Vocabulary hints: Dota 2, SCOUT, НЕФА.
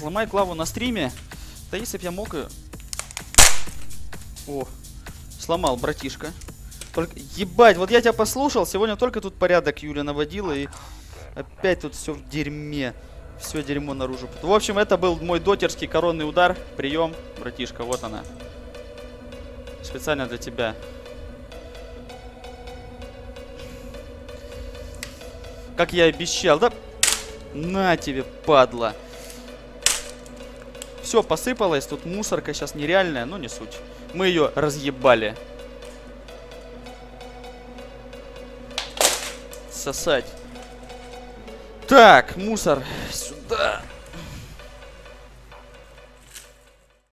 Сломай клаву на стриме. Да если б я мог ее... О, сломал, братишка. Только... Ебать, вот я тебя послушал. Сегодня только тут порядок Юля наводила. И опять тут все в дерьме. Все дерьмо наружу. В общем, это был мой дотерский коронный удар. Прием, братишка, вот она. Специально для тебя. Как я и обещал, да? На тебе, падла. Все, посыпалось. Тут мусорка сейчас нереальная, но не суть. Мы ее разъебали. Сосать. Так, мусор сюда.